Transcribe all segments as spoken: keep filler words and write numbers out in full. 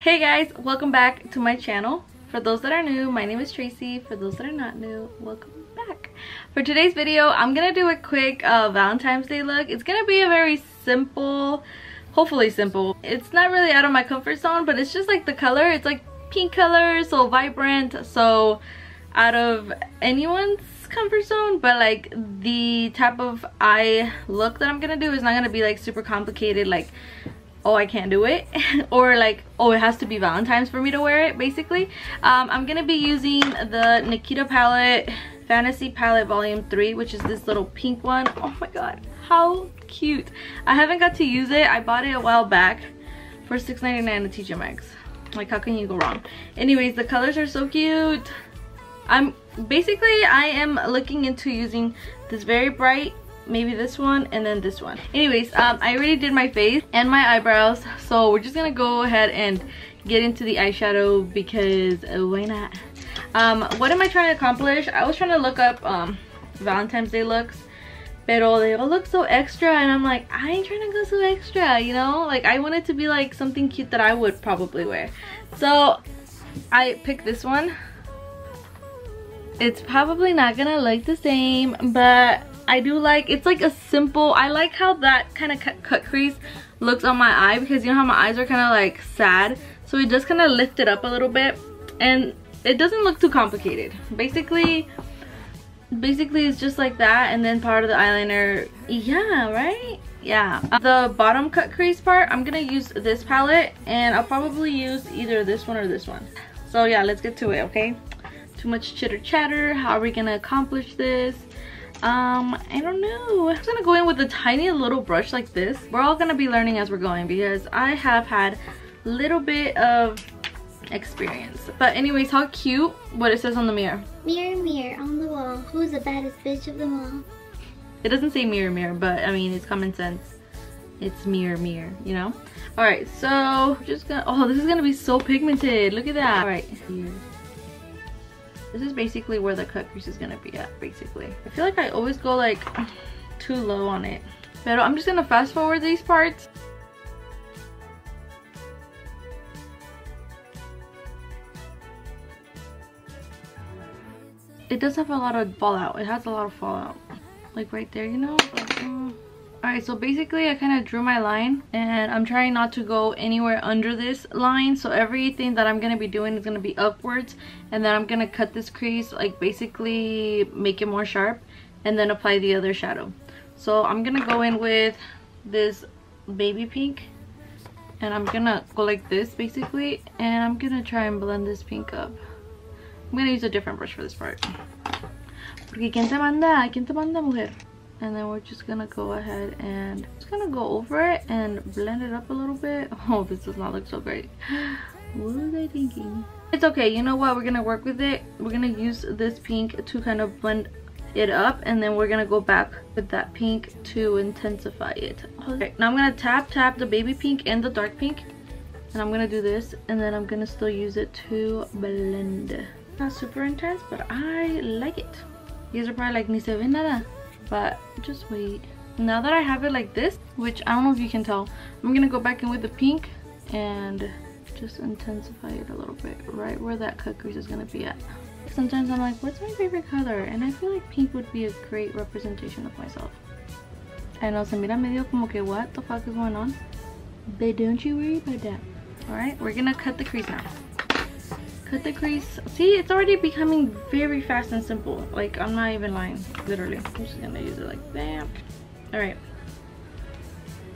Hey guys, welcome back to my channel. For those that are new, my name is Tracy. For those that are not new, welcome back. For today's video, I'm gonna do a quick uh, Valentine's Day look. It's gonna be a very simple, hopefully simple. It's not really out of my comfort zone, but it's just like the color. It's like pink color, so vibrant, so out of anyone's comfort zone, but like the type of eye look that I'm gonna do is not gonna be like super complicated, like oh I can't do it or like oh it has to be Valentine's for me to wear it. Basically um, I'm gonna be using the Nikita palette, Fantasy palette volume three, which is this little pink one. Oh my god, how cute. I haven't got to use it. I bought it a while back for six ninety-nine at T J Maxx. Like, how can you go wrong? Anyways, the colors are so cute. I'm basically I am looking into using this very bright, maybe this one, and then this one. Anyways, um, I already did my face and my eyebrows, so we're just gonna go ahead and get into the eyeshadow because why not? Um, what am I trying to accomplish? I was trying to look up um, Valentine's Day looks, pero they all look so extra, and I'm like, I ain't trying to go so extra, you know? Like, I want it to be like something cute that I would probably wear. So I picked this one. It's probably not gonna look the same, but I do like, it's like a simple, I like how that kind of cut, cut crease looks on my eye, because you know how my eyes are kind of like sad, so we just kind of lift it up a little bit, and it doesn't look too complicated. Basically, basically it's just like that, and then part of the eyeliner, yeah, right? Yeah. The bottom cut crease part, I'm gonna use this palette, and I'll probably use either this one or this one. So yeah, let's get to it, okay? Too much chitter chatter, how are we gonna accomplish this? um I don't know. I'm just gonna go in with a tiny little brush like this. We're all gonna be learning as we're going because I have had a little bit of experience. But anyways, how cute what it says on the mirror. Mirror, mirror on the wall, who's the baddest bitch of them all? It doesn't say mirror, mirror, but I mean, it's common sense. It's mirror, mirror, you know? All right, so just gonna, oh, this is gonna be so pigmented. Look at that. All right, here. This is basically where the cut crease is gonna be at, basically. I feel like I always go like too low on it. But I'm just gonna fast forward these parts. It does have a lot of fallout. It has a lot of fallout. Like right there, you know? Like, um... Alright, so basically I kind of drew my line, and I'm trying not to go anywhere under this line. So everything that I'm going to be doing is going to be upwards, and then I'm going to cut this crease, like basically make it more sharp, and then apply the other shadow. So I'm going to go in with this baby pink, and I'm going to go like this basically, and I'm going to try and blend this pink up. I'm going to use a different brush for this part. Porque ¿quién te manda? ¿Quién te manda, mujer? And then we're just gonna go ahead and just gonna go over it and blend it up a little bit. Oh, this does not look so great. What was I thinking? It's okay, you know what? We're gonna work with it. We're gonna use this pink to kind of blend it up, and then we're gonna go back with that pink to intensify it. Okay, now I'm gonna tap tap the baby pink and the dark pink, and I'm gonna do this, and then I'm gonna still use it to blend. Not super intense, but I like it. You guys are probably like, ni se ve nada. But just wait. Now that I have it like this, which I don't know if you can tell, I'm gonna go back in with the pink and just intensify it a little bit right where that cut crease is gonna be at. Sometimes I'm like, what's my favorite color? And I feel like pink would be a great representation of myself. I know, se mira medio como que what the fuck is going on? But don't you worry about that. Alright, we're gonna cut the crease now. Cut the crease. See, it's already becoming very fast and simple. Like, I'm not even lying, literally. I'm just gonna use it like that. Alright.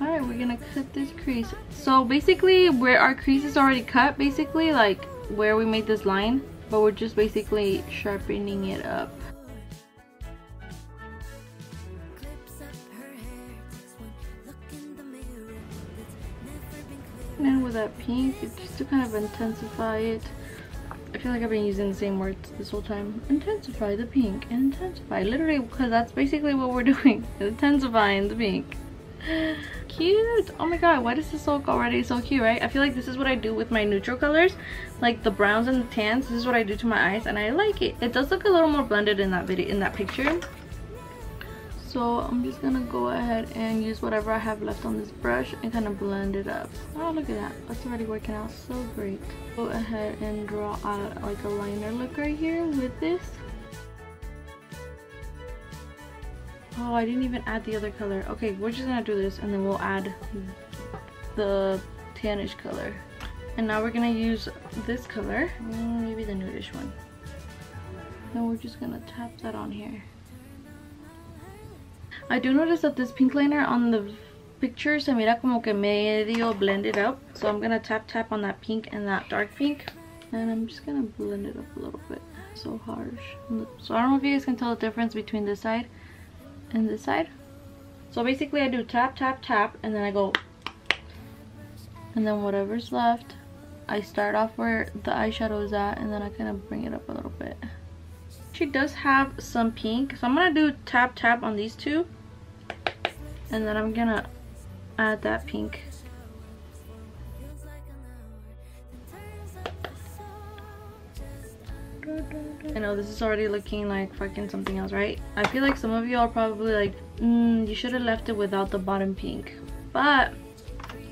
Alright, we're gonna cut this crease. So basically, where our crease is already cut, basically, like where we made this line, but we're just basically sharpening it up. And then with that pink, it's just to kind of intensify it. I feel like I've been using the same words this whole time. Intensify the pink, intensify. Literally, because that's basically what we're doing. Intensifying the pink. Cute! Oh my god, why does this look already so cute, right? I feel like this is what I do with my neutral colors. Like the browns and the tans, this is what I do to my eyes, and I like it. It does look a little more blended in that video, in that picture. So I'm just gonna go ahead and use whatever I have left on this brush and kind of blend it up. Oh, look at that, that's already working out so great. Go ahead and draw out like a liner look right here with this. Oh, I didn't even add the other color. Okay, we're just gonna do this and then we'll add the tannish color. And now we're gonna use this color, maybe the nudish one. And we're just gonna tap that on here. I do notice that this pink liner on the picture se mira como que medio blended up. So I'm gonna tap tap on that pink and that dark pink. And I'm just gonna blend it up a little bit. So harsh. So I don't know if you guys can tell the difference between this side and this side. So basically I do tap tap tap and then I go. And then whatever's left, I start off where the eyeshadow is at and then I kind of bring it up a little bit. She does have some pink. So I'm gonna do tap tap on these two. And then I'm gonna add that pink. I know this is already looking like fucking something else, right? I feel like some of you are probably like, mm, you should have left it without the bottom pink. But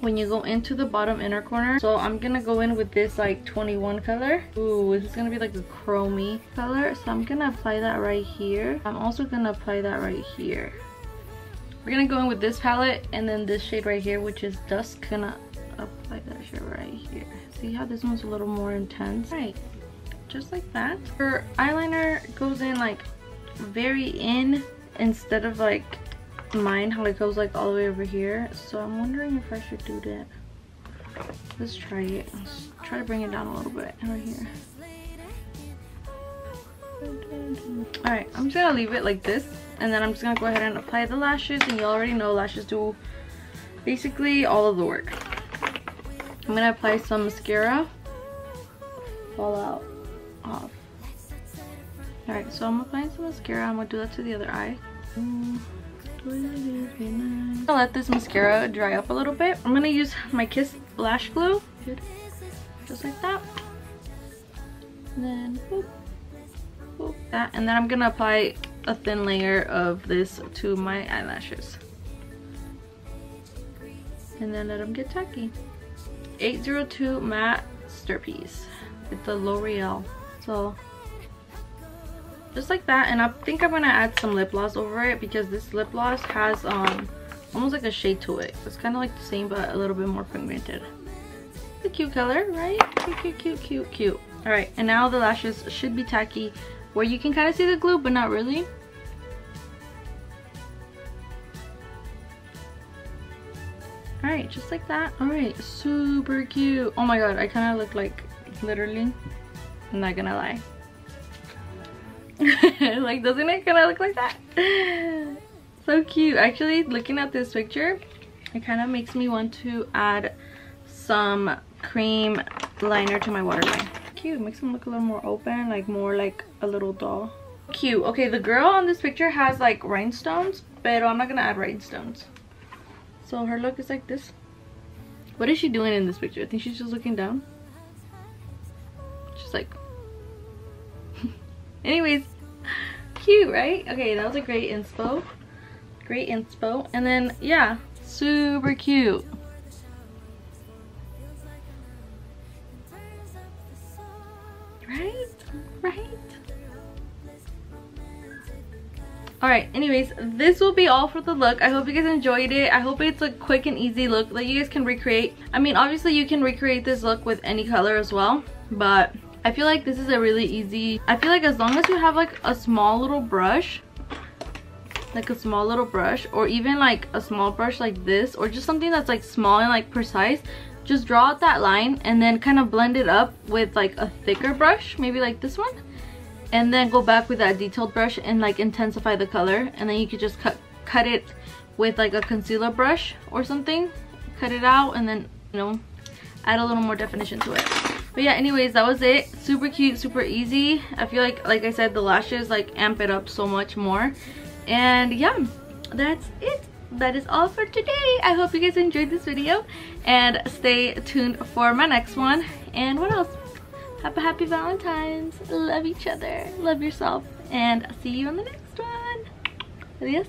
when you go into the bottom inner corner, so I'm gonna go in with this like twenty-one color. Ooh, this is gonna be like a chromey color. So I'm gonna apply that right here. I'm also gonna apply that right here. We're gonna go in with this palette and then this shade right here, which is Dusk. Gonna apply that shade right here. See how this one's a little more intense? All right, just like that. Her eyeliner goes in like very in instead of like mine, how it goes like all the way over here. So I'm wondering if I should do that. Let's try it. Let's try to bring it down a little bit right here. All right, I'm just gonna leave it like this. And then I'm just gonna go ahead and apply the lashes, and you already know lashes do basically all of the work. I'm gonna apply some mascara. Fall out off. All right, so I'm applying some mascara. I'm gonna do that to the other eye. Mm. I'll let this mascara dry up a little bit. I'm gonna use my Kiss lash glue, just like that. And then, whoop, whoop, that, and then I'm gonna apply a thin layer of this to my eyelashes, and then let them get tacky. eight zero two matte stir piece. It's a L'Oreal. So. Just like that, and I think I'm gonna add some lip gloss over it because this lip gloss has um almost like a shade to it. It's kind of like the same but a little bit more pigmented. It's a cute color, right? Cute, cute, cute, cute, cute. All right, and now the lashes should be tacky, where you can kind of see the glue, but not really. All right, just like that. All right, super cute. Oh my god, I kind of look like literally. I'm not gonna lie. Like, doesn't it kind of look like that? So cute. Actually, looking at this picture, it kind of makes me want to add some cream liner to my waterline. Cute. Makes them look a little more open, like more like a little doll. Cute. Okay, the girl on this picture has like rhinestones, but I'm not gonna add rhinestones. So her look is like this. What is she doing in this picture? I think she's just looking down. She's like. Anyways, cute, right? Okay, that was a great inspo. Great inspo. And then, yeah, super cute. Right? Right? Alright, anyways, this will be all for the look. I hope you guys enjoyed it. I hope it's a quick and easy look that you guys can recreate. I mean, obviously, you can recreate this look with any color as well, but I feel like this is a really easy, I feel like as long as you have like a small little brush, like a small little brush, or even like a small brush like this, or just something that's like small and like precise, just draw out that line and then kind of blend it up with like a thicker brush, maybe like this one, and then go back with that detailed brush and like intensify the color, and then you could just cut, cut it with like a concealer brush or something, cut it out, and then, you know, add a little more definition to it. But yeah, anyways, that was it. Super cute, super easy. I feel like, like I said, the lashes like amp it up so much more. And yeah, that's it. That is all for today. I hope you guys enjoyed this video. And stay tuned for my next one. And what else? Have a happy Valentine's. Love each other. Love yourself. And I'll see you on the next one. Adios.